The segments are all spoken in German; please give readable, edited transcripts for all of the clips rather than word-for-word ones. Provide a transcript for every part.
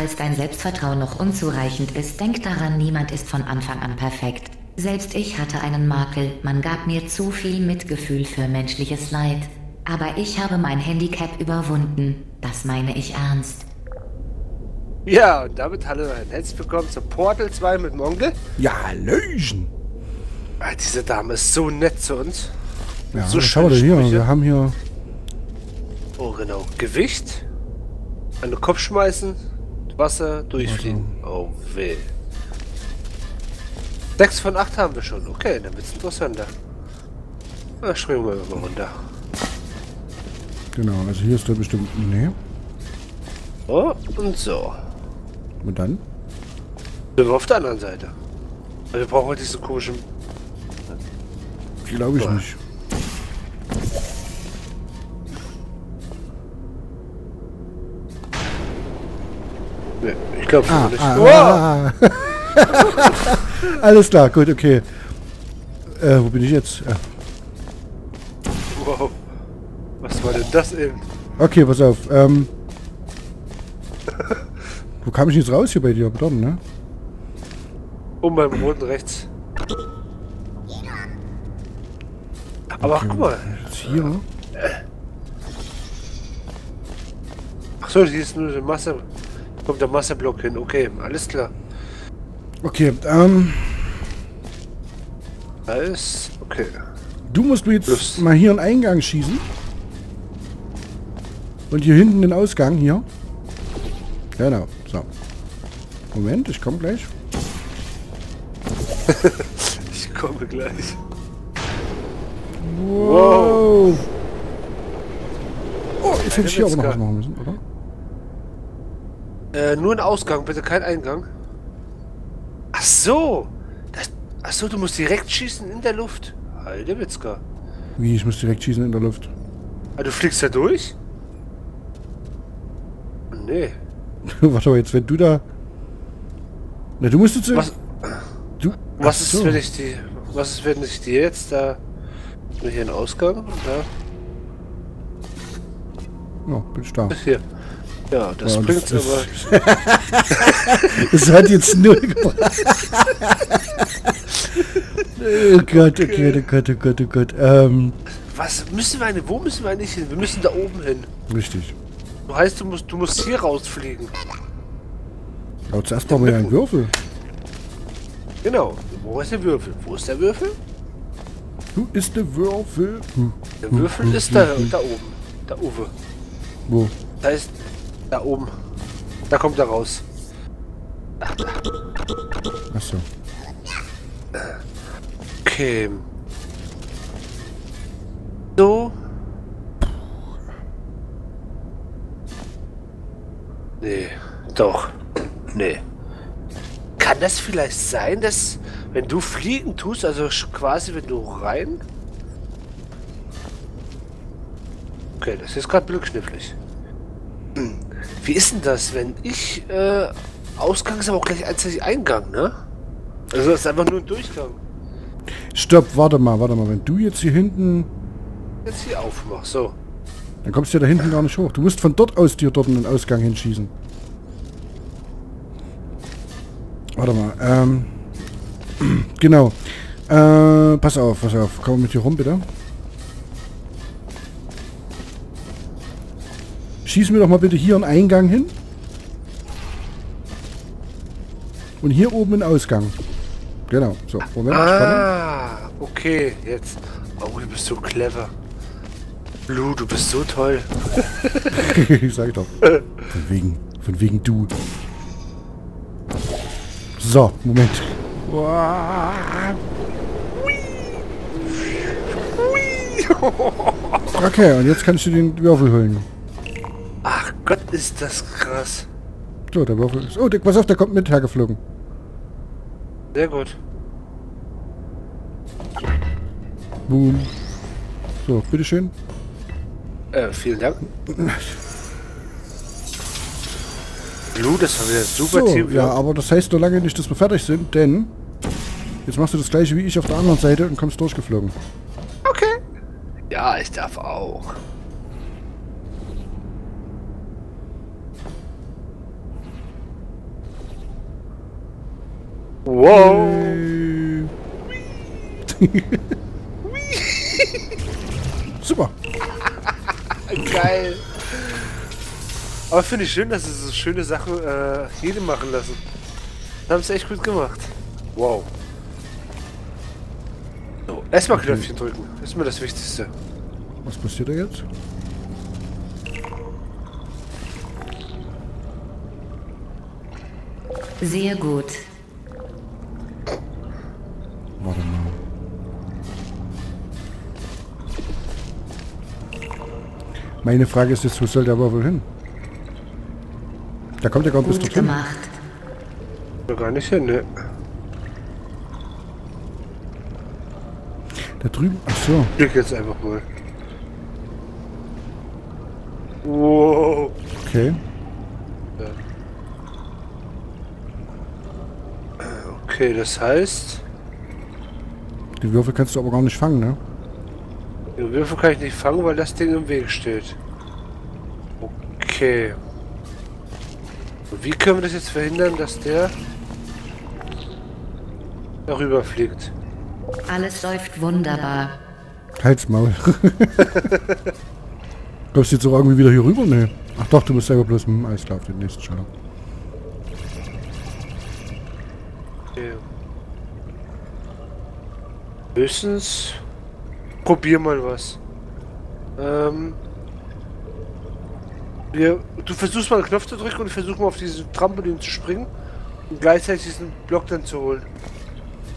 Falls dein Selbstvertrauen noch unzureichend ist, denk daran, niemand ist von Anfang an perfekt. Selbst ich hatte einen Makel, man gab mir zu viel Mitgefühl für menschliches Leid. Aber ich habe mein Handicap überwunden, das meine ich ernst. Ja, und damit hallo und herzlich willkommen zu Portal 2 mit Onkel. Ja, hallöchen. Diese Dame ist so nett zu uns. Ja, so schau dir hier, wir haben hier... Oh genau, Gewicht, an den Kopf schmeißen, Wasser, durchfliegen. Also. Oh weh. 6 von 8 haben wir schon. Okay, dann wird's interessanter. Na, springen wir mal runter. Genau, also hier ist der bestimmt... Nee. Oh, und so. Und dann? Sind wir auf der anderen Seite. Also wir brauchen halt diesen komischen... Glaube ich nicht. Nee, ich glaube nicht. Wow. Alles klar, gut, okay. Wo bin ich jetzt? Wow. Was war denn das eben? Okay, pass auf. Wo kam ich jetzt raus hier bei dir? Pardon, ne? Um beim Roten rechts. Aber okay, guck mal. Jetzt hier. Achso, hier ist nur eine Masse. Kommt der Masseblock hin. Okay, alles klar. Okay, alles okay. Du musst mir jetzt mal hier einen Eingang schießen. Und hier hinten den Ausgang hier. Genau, so. Moment, ich komme gleich. Ich komme gleich. Wow! Oh, jetzt hätte ich hier auch noch was machen müssen, oder? Nur ein Ausgang, bitte kein Eingang. Ach so! Ach so, du musst direkt schießen in der Luft. Alter Witzka. Wie, ich muss direkt schießen in der Luft? Ah, du fliegst da durch? Nee. Warte mal, jetzt wenn du da... Na, du musst jetzt... Was ist, wenn ich die... Was ist, wenn ich dir jetzt da... Hier ein Ausgang und da. Ja, bin stark. Hier. Ja, das ja, bringt's das, aber. Das hat jetzt null gebracht. Oh Gott, okay, oh Gott, oh Gott, oh Gott. Was müssen wir eigentlich? Wo müssen wir eigentlich hin? Wir müssen da oben hin. Richtig. Du heißt, du musst hier rausfliegen. Aber zuerst brauchen wir ja einen Würfel. Genau. Wo ist der Würfel? Wo ist der Würfel? Wo ist der Würfel? Der Würfel ist da oben. Da oben. Wo? Da ist... Da oben. Da kommt er raus. Achso. Okay. So. Nee. Doch. Nee. Kann das vielleicht sein, dass... Wenn du fliegen tust, also quasi wenn du rein... Okay, das ist gerade glückschnifflig. Wie ist denn das, wenn ich... Ausgang ist aber auch gleich als Eingang, ne? Also das ist einfach nur ein Durchgang. Stopp, warte mal. Wenn du jetzt hier hinten... Jetzt hier aufmachst, so. Dann kommst du ja da hinten gar nicht hoch. Du musst von dort aus dir dort einen Ausgang hinschießen. Warte mal, Genau. Pass auf. Komm mit hier rum, bitte. Schieß mir doch mal bitte hier einen Eingang hin. Und hier oben einen Ausgang. Genau. So, Moment. Ah, okay. Jetzt. Oh, du bist so clever. Blue, du bist so toll. Ich sag doch. Von wegen du. So, Moment. Wow. Okay, und jetzt kannst du den Würfel holen. Ach Gott, ist das krass. So, der Würfel ist... Oh, pass auf, der kommt mit hergeflogen. Sehr gut. Boom. So, bitteschön. Vielen Dank. Blue, das war wieder super Team. Ja, aber das heißt nur lange nicht, dass wir fertig sind, denn... Jetzt machst du das gleiche wie ich auf der anderen Seite und kommst durchgeflogen. Okay. Ja, ich darf auch. Wow. Super. Geil. Aber finde ich schön, dass sie so schöne Sachen jedem machen lassen. Haben es echt gut gemacht. Wow. So, erstmal Knöpfchen drücken. Das ist mir das Wichtigste. Was passiert da jetzt? Sehr gut. Warte mal. Meine Frage ist jetzt, wo soll der Würfel hin? Da kommt ja gar nicht hin. Gar nicht hin, ne? Da drüben? Ach so. Glück jetzt einfach mal. Wow. Okay. Ja. Okay, das heißt... Die Würfel kannst du aber gar nicht fangen, ne? Die Würfel kann ich nicht fangen, weil das Ding im Weg steht. Okay. Wie können wir das jetzt verhindern, dass der darüber fliegt? Alles läuft wunderbar. Halt's Maul. Kommst du jetzt auch irgendwie wieder hier rüber? Ne. Ach doch, du musst selber bloß mit dem Eis auf den nächsten Schalter. Okay. Höchstens probier mal was. Du versuchst mal einen Knopf zu drücken und versuch mal auf diesen Trampolin zu springen und gleichzeitig diesen Block dann zu holen.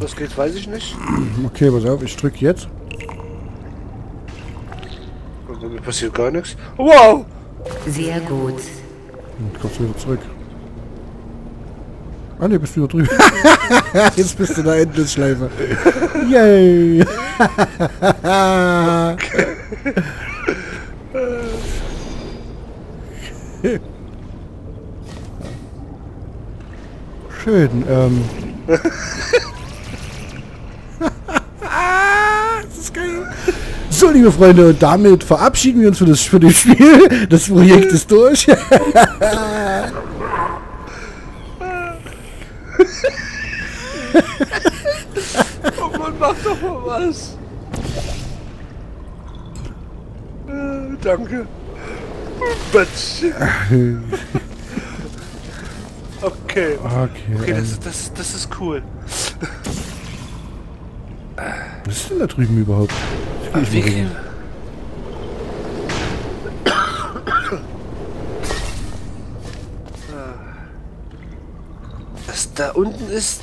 Was geht, weiß ich nicht. Okay, pass auf, ich drück jetzt. Und dann passiert gar nichts. Wow! Sehr gut. Jetzt kommst du wieder zurück. Ah ne, bist du wieder drüben. Jetzt bist du in der Endlosschleife. Yay! Schön, das ist geil. So, liebe Freunde, und damit verabschieden wir uns für das Spiel. Das Projekt ist durch. Oh Mann, mach doch mal was. Danke. Okay. Okay, das ist cool. Was ist denn da drüben überhaupt? Wie? Das da unten ist...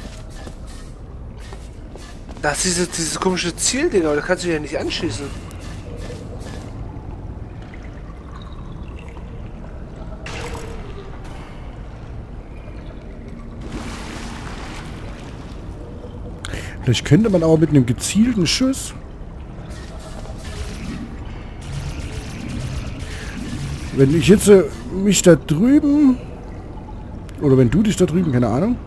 Das ist dieses komische Zielding, aber da kannst du ja nicht anschießen. Vielleicht könnte man aber mit einem gezielten Schuss. Wenn ich jetzt mich da drüben. Oder wenn du dich da drüben, keine Ahnung.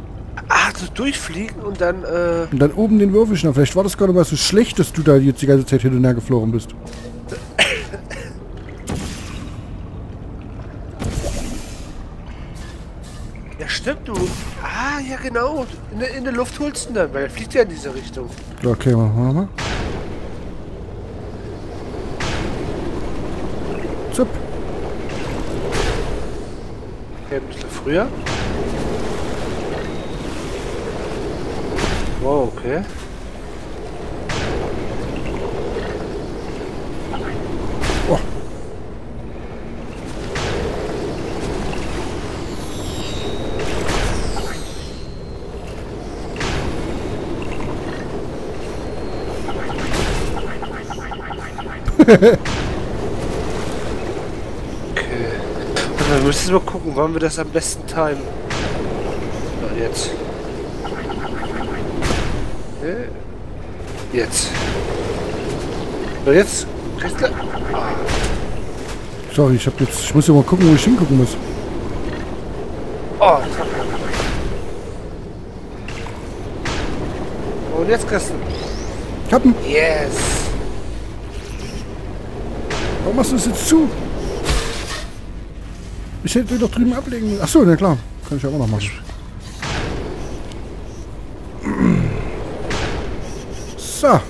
Ach, so durchfliegen und dann. Und dann oben den Würfel schnappen. Vielleicht war das gerade mal so schlecht, dass du da jetzt die ganze Zeit hin und her geflogen bist. Ja, stimmt, du. Ah, ja genau. In der Luft holst du ihn dann, weil er fliegt ja in diese Richtung. Okay, machen wir mal. Zup. Okay, ein bisschen früher. Wow, okay. Okay. Wir müssen mal gucken, wann wir das am besten timen. Ja, jetzt. Okay. Jetzt. Ja, jetzt. Sorry, ich hab jetzt. Ich muss ja mal gucken, wo ich hingucken muss. Oh. Und jetzt kriegst du. Ich hab ihn. Yes. Warum machst du es jetzt zu? Ich hätte ihn doch drüben ablegen müssen. Achso, na klar. Kann ich ja auch noch machen. So.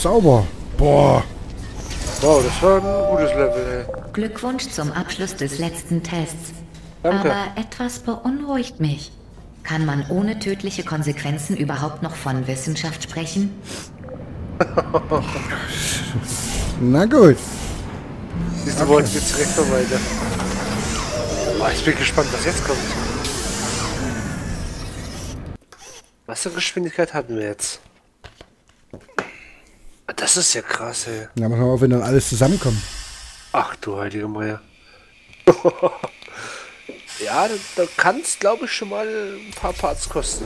Sauber. Boah. Wow, das war ein gutes Level, ey. Glückwunsch zum Abschluss des letzten Tests. Danke. Aber etwas beunruhigt mich. Kann man ohne tödliche Konsequenzen überhaupt noch von Wissenschaft sprechen? Na gut. Siehst du, wollten wir jetzt direkt vorbei. Oh, ich bin gespannt, was jetzt kommt. Was für Geschwindigkeit hatten wir jetzt? Das ist ja krass, ey. Na, machen wir auf, wenn dann alles zusammenkommt. Ach du heilige Meier. Ja, da kann es, glaube ich, schon mal ein paar Parts kosten.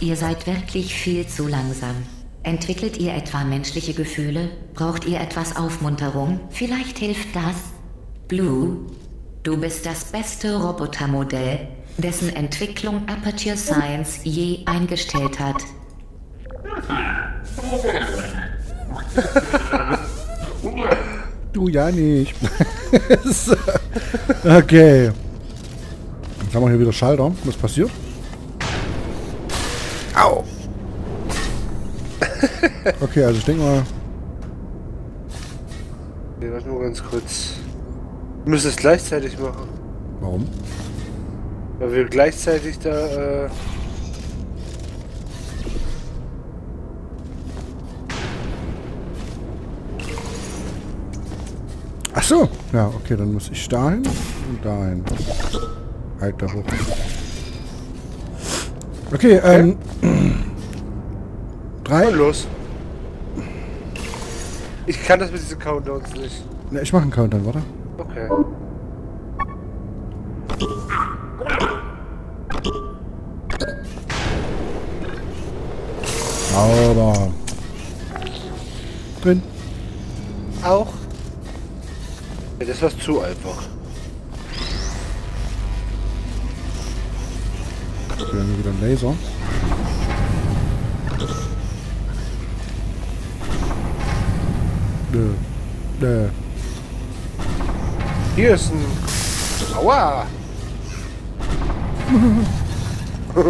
Ihr seid wirklich viel zu langsam. Entwickelt ihr etwa menschliche Gefühle? Braucht ihr etwas Aufmunterung? Vielleicht hilft das. Blue, du bist das beste Robotermodell, dessen Entwicklung Aperture Science je eingestellt hat. Du ja nicht. Okay. Jetzt haben wir hier wieder Schalter. Was passiert? Au. Okay, also ich denke mal... Wir warten nur ganz kurz. Wir müssen es gleichzeitig machen. Warum? Weil wir gleichzeitig da... Ach so. Ja, okay, dann muss ich dahin und dahin. Alter, hoch. Okay, Drei. Los. Ich kann das mit diesen Countdowns nicht. Ne, ich mache einen Countdown, warte. Okay. Sauber. Drin. Auch. Ja, das war zu einfach. Okay, dann haben wir wieder einen Laser. Nö. Hier ist ein... Aua! Guck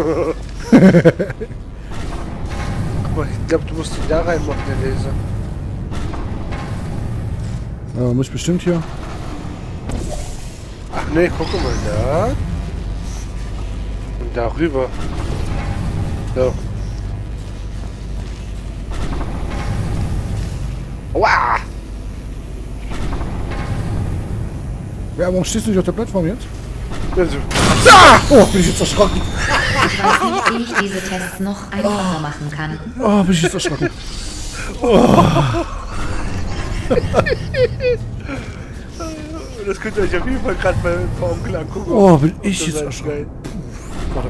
mal, ich glaube, du musst ihn da reinmachen, der Laser. Ja, muss ich bestimmt hier. Ach nee, guck mal da. Und da rüber. So. Aua! Ja, warum stehst du nicht auf der Plattform jetzt? Also. Ah! Oh, bin ich jetzt erschrocken. Ich weiß nicht, wie ich diese Tests noch einfacher machen kann. Oh, bin ich jetzt erschrocken. Oh. Das könnt ihr euch auf jeden Fall gerade mal vor Onkel angucken. Oh, bin ich jetzt erschrocken. Warte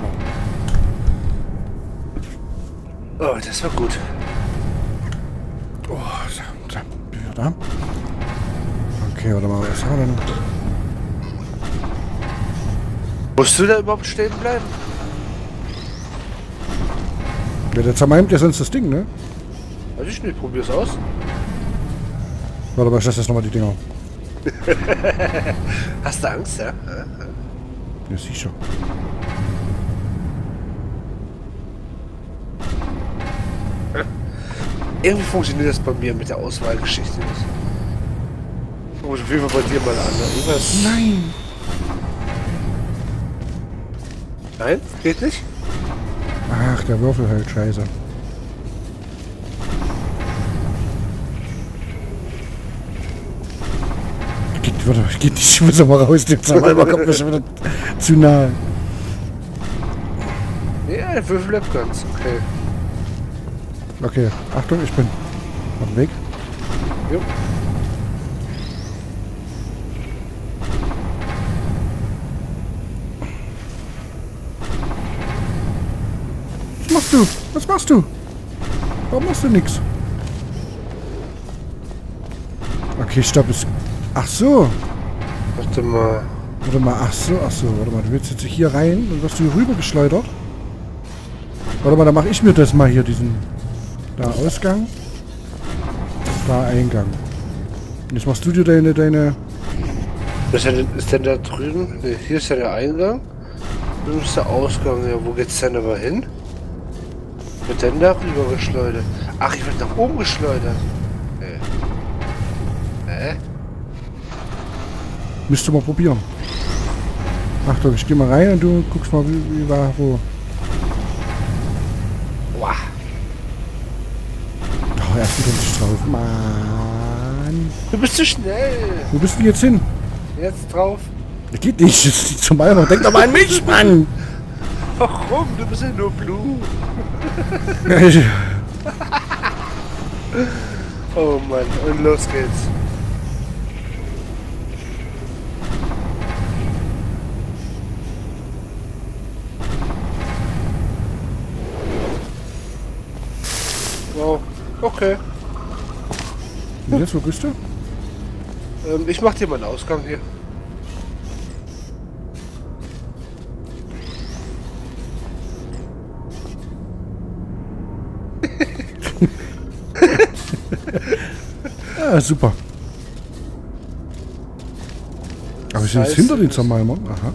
mal. Oh, das war gut. Oh, da bin ich da. Okay, warte mal, was haben wir denn? Musst du da überhaupt stehen bleiben? Ja, der zermalmt ja sonst das Ding, ne? Weiß ich nicht, probier's aus. Warte mal, ich lasse jetzt nochmal die Dinger. Hast du Angst, ja? Ja, sicher. Irgendwie funktioniert das bei mir mit der Auswahlgeschichte nicht. Ich muss auf jeden Fall bei dir mal an. Nein! Nein? Geht nicht? Ach, der Würfel hält scheiße. Geht die Schuhe mal raus, der Zauberer kommt mir schon wieder zu nahe. Ja, der Würfel bleibt ganz, okay. Okay, Achtung, ich bin auf dem Weg. Jo. Was machst du? Was machst du? Warum machst du nichts? Okay, stopp, ist... Ach so. Warte mal. Warte mal, ach so, warte mal. Du willst jetzt hier rein und wirst du hier rüber geschleudert? Warte mal, dann mache ich mir das mal hier, diesen... Da Ausgang, da Eingang. Und jetzt machst du dir deine... Ist denn da drüben? Ne, hier ist ja der Eingang. Dann ist der Ausgang. Ja, wo geht's denn aber hin? Wird denn darüber geschleudert? Ach, ich werde nach oben geschleudert. Müsste mal probieren. Achtung, ich geh mal rein und du guckst mal, wie war wo. Boah. Oh, er fliegt nicht drauf. Mann. Du bist zu schnell. Wo bist du jetzt hin? Jetzt drauf. Das geht nicht. Das liegt zum Beispiel. Denk doch mal an mich, Mann. Warum? Du bist ja nur Blue. Oh Mann, und los geht's. Wow, okay. Und jetzt, wo bist du? Ich mach dir mal einen Ausgang hier. Ja, super. Aber ich bin jetzt hinter den Zermalmern. Aha.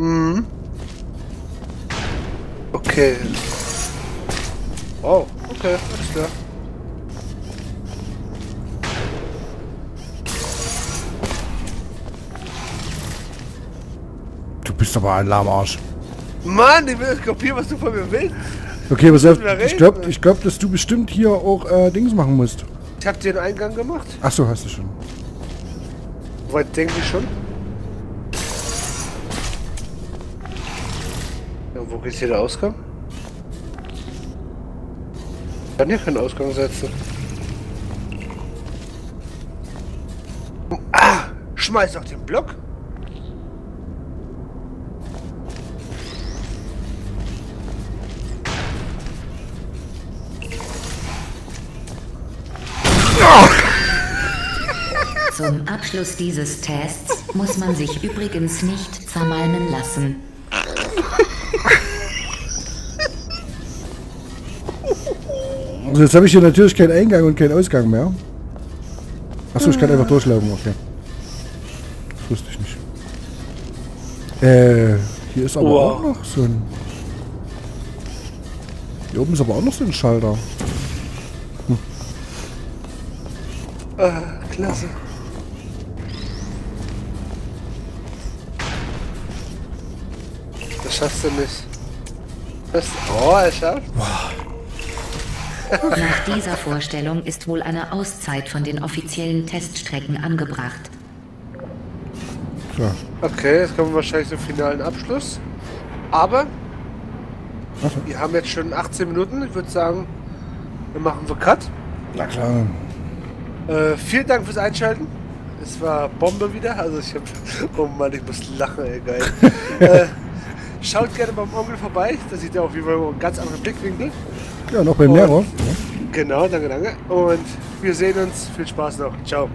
Mhm. Okay. Wow, okay, alles klar. Du bist aber ein Lahmarsch. Mann, ich will das kopieren, was du von mir willst. Okay, was ich glaub, dass du bestimmt hier auch Dings machen musst. Ich hab dir den Eingang gemacht. Ach so, hast du schon. Weit denke ich schon. Ja, wo ist hier der Ausgang? Ich kann hier keinen Ausgang setzen. Ah! Schmeiß auf den Block! Zum Abschluss dieses Tests muss man sich übrigens nicht zermalmen lassen. Also jetzt habe ich hier natürlich keinen Eingang und keinen Ausgang mehr. Achso, ich kann einfach durchlaufen, okay. Das wusste ich nicht. Hier ist aber auch noch so ein... Hier oben ist aber auch noch so ein Schalter. Hm. Ah, klasse. Das schaffst du nicht. Das, oh, er schafft. Nach dieser Vorstellung ist wohl eine Auszeit von den offiziellen Teststrecken angebracht. Ja. Okay, jetzt kommen wir wahrscheinlich zum finalen Abschluss. Aber wir haben jetzt schon 18 Minuten. Ich würde sagen, wir machen einen Cut. Na klar. Vielen Dank fürs Einschalten. Es war Bombe wieder. Also ich habe... Oh Mann, ich muss lachen, ey, geil. Schaut gerne beim Onkel vorbei, da sieht ja auch wie einen ganz anderen Blickwinkel. Ja, noch beim Lehrer. Genau, danke, danke. Und wir sehen uns. Viel Spaß noch. Ciao.